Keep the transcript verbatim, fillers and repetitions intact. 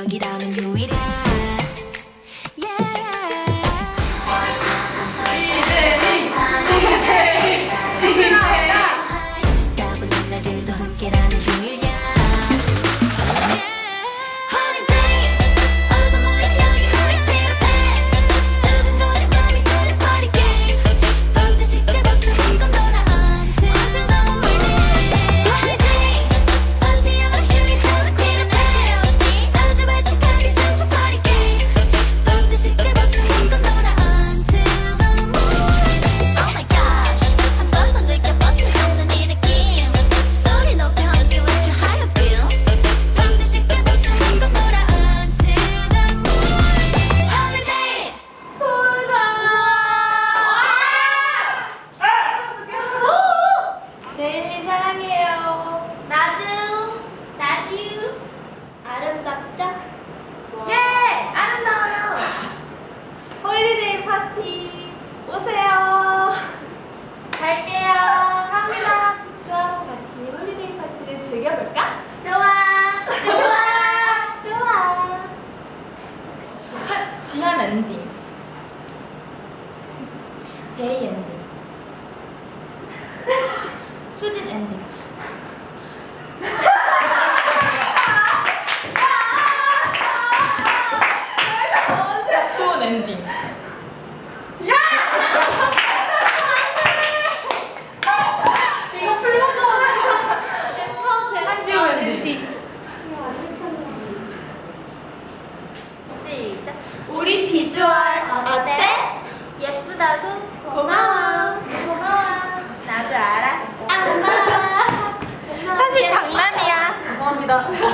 여기라면 유일한 디제이 디제이 까불 날들도 함께라면 유일한 지한 엔딩, 제이 엔딩, 수진 엔딩. 박수원 엔딩. 야! 이거 풀고서 엠파워 대학교 엔딩. 우리 비주얼 어때? 어때? 예쁘다고? 고마워. 고마워. 나도 알아. 고마워. 사실 장난이야. 죄송합니다.